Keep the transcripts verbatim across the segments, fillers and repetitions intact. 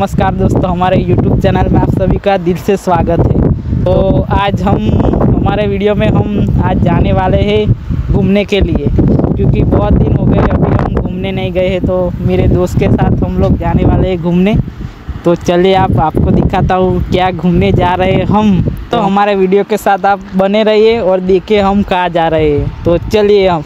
नमस्कार दोस्तों, हमारे YouTube चैनल में आप सभी का दिल से स्वागत है। तो आज हम हमारे वीडियो में हम आज जाने वाले हैं घूमने के लिए, क्योंकि बहुत दिन हो गए अभी हम घूमने नहीं गए हैं। तो मेरे दोस्त के साथ हम लोग जाने वाले हैं घूमने। तो चलिए आप आपको दिखाता हूँ क्या घूमने जा रहे हैं हम। तो हमारे वीडियो के साथ आप बने रहिए और देखिए हम कहाँ जा रहे हैं। तो चलिए हम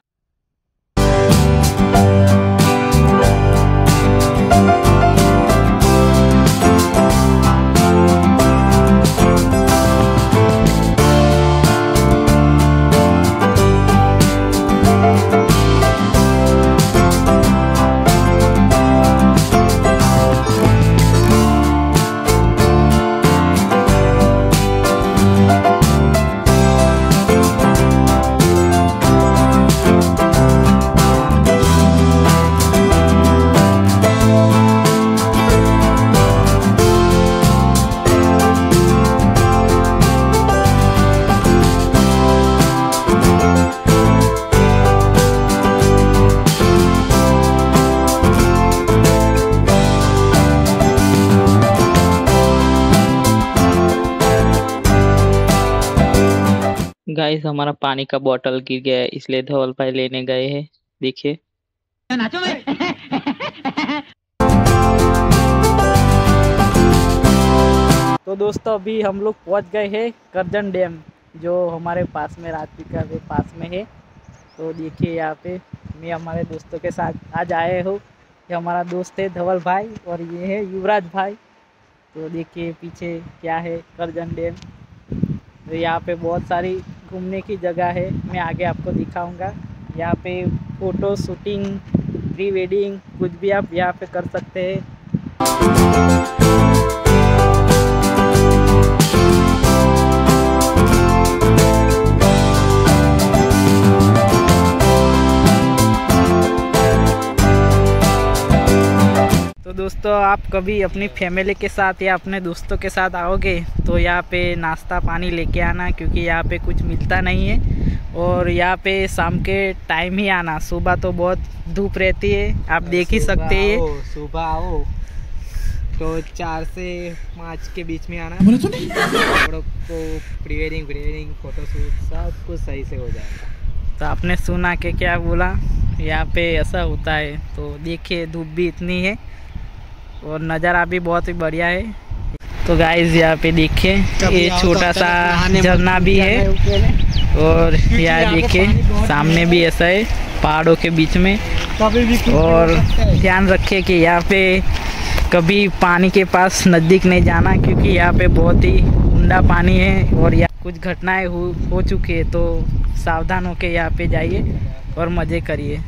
गाइस, हमारा पानी का बोतल गिर गया है, इसलिए धवल भाई लेने गए हैं। देखिए तो दोस्तों, अभी हम लोग पहुंच गए हैं करजन डैम, जो हमारे पास में राजपिपला के पास में है। तो देखिए यहाँ पे मैं हमारे दोस्तों के साथ आज आए हूँ। ये हमारा दोस्त है धवल भाई और ये है युवराज भाई। तो देखिए पीछे क्या है करजन डैम। तो यहाँ पे बहुत सारी घूमने की जगह है, मैं आगे आपको दिखाऊंगा। यहाँ पे फ़ोटो शूटिंग, प्री वेडिंग, कुछ भी आप यहाँ पे कर सकते हैं। दोस्तों, आप कभी अपनी फैमिली के साथ या अपने दोस्तों के साथ आओगे तो यहाँ पे नाश्ता पानी लेके आना, क्योंकि यहाँ पे कुछ मिलता नहीं है। और यहाँ पे शाम के टाइम ही आना, सुबह तो बहुत धूप रहती है, आप देख ही सकते हैं। सुबह आओ तो चार से पाँच के बीच में आना, को pre wedding pre wedding photoshoot सब कुछ सही से हो जाएगा। तो आपने सुना के क्या बोला, यहाँ पे ऐसा होता है। तो देखिए धूप भी इतनी है और नज़ारा भी बहुत ही बढ़िया है। तो गाइस, यहाँ पे देखिए ये छोटा सा झरना भी है और यहाँ देखिए सामने भी ऐसा है पहाड़ों के बीच में। और ध्यान रखिए कि यहाँ पे कभी पानी के पास नज़दीक नहीं जाना, क्योंकि यहाँ पे बहुत ही उंडा पानी है और यहाँ कुछ घटनाएं हो हो चुकी है। तो सावधान होके यहाँ पे जाइए और मज़े करिए।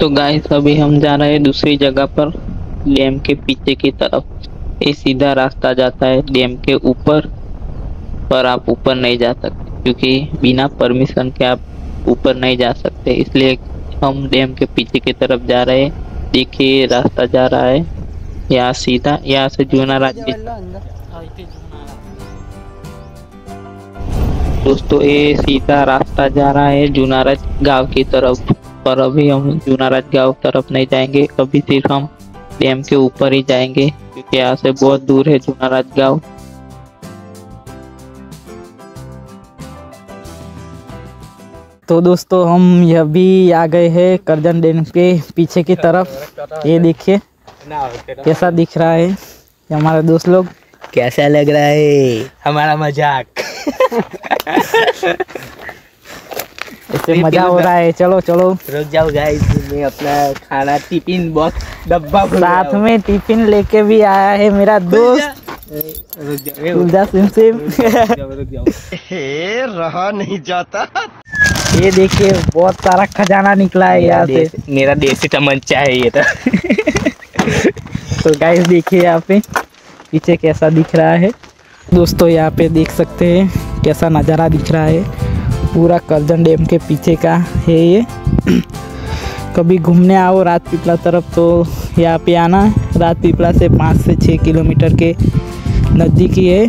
तो गाइस, अभी हम जा रहे हैं दूसरी जगह पर, डैम के पीछे की तरफ। ये सीधा रास्ता जाता है डैम के ऊपर, पर आप ऊपर नहीं जा सकते, क्योंकि बिना परमिशन के आप ऊपर नहीं जा सकते। इसलिए हम डैम के पीछे की तरफ जा रहे हैं। देखिए रास्ता जा रहा है यहाँ सीधा, यहाँ से जूनाराज। दोस्तों, ये सीधा रास्ता जा रहा है जूनाराज गाँव की तरफ, पर अभी हम जूनाराज गाँव तरफ नहीं जाएंगे। अभी सिर्फ हम डैम के ऊपर ही जाएंगे, क्योंकि यहाँ से बहुत दूर है जूनाराज गाँव। तो दोस्तों, हम यह भी आ गए हैं करजन डैम के पीछे की तरफ। ये देखिए कैसा दिख रहा है हमारा दोस्त लोग। कैसा लग रहा है हमारा मजाक? इससे मजा हो रहा है। चलो चलो रुक जाओ गाइस, मैं अपना खाना टिफिन बॉक्स डब्बा साथ में टिफिन लेके भी आया है मेरा दोस्त। रुक जाओ रुक जाओ सिम सिम रुक जाओ, रहा नहीं जाता। ये देखिए बहुत सारा खजाना निकला है यहाँ से। मेरा देसी तमंचा है ये तो। तो गाइस देखिए यहाँ पे पीछे कैसा दिख रहा है। दोस्तों, यहाँ पे देख सकते हैं कैसा नज़ारा दिख रहा है पूरा करजन डैम के पीछे का है ये। कभी घूमने आओ राजपिपला तरफ तो यहाँ पे आना। राजपिपला से पाँच से छः किलोमीटर के नज़दीक ही है,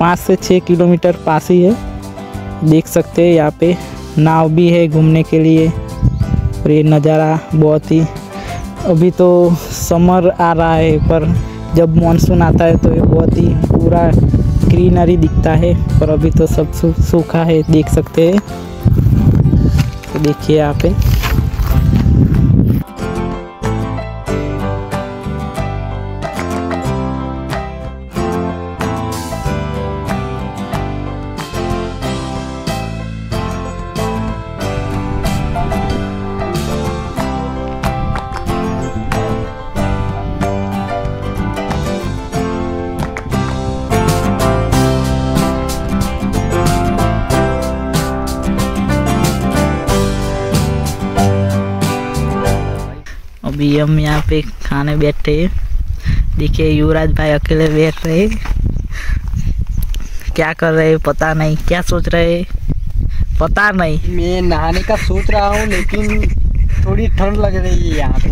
पाँच से छः किलोमीटर पास ही है। देख सकते हैं यहाँ पे नाव भी है घूमने के लिए। और ये नज़ारा बहुत ही, अभी तो समर आ रहा है पर जब मॉनसून आता है तो ये बहुत ही पूरा ग्रीनरी दिखता है, पर अभी तो सब सूखा है। देख सकते हैं, तो देखिए यहाँ पे अभी हम यहाँ पे खाने बैठे हैं। देखिए युवराज भाई अकेले बैठ रहे, क्या कर रहे हैं पता नहीं, क्या सोच रहे हैं पता नहीं। मैं नहाने का सोच रहा हूँ लेकिन थोड़ी ठंड लग रही है यहाँ पे।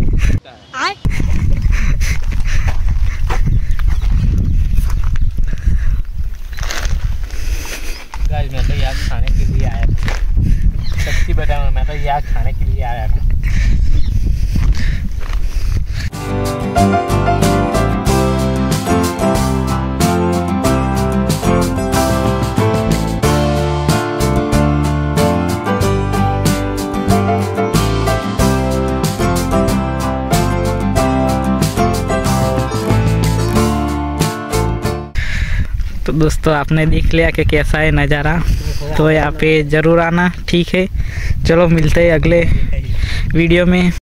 मैं तो यहाँ खाने के लिए आया था, सच्ची बता रहा, मैं तो यहाँ खाने के लिए आया था। तो दोस्तों आपने देख लिया कि कैसा है नज़ारा, तो यहाँ पे ज़रूर आना। ठीक है, चलो मिलते हैं अगले वीडियो में।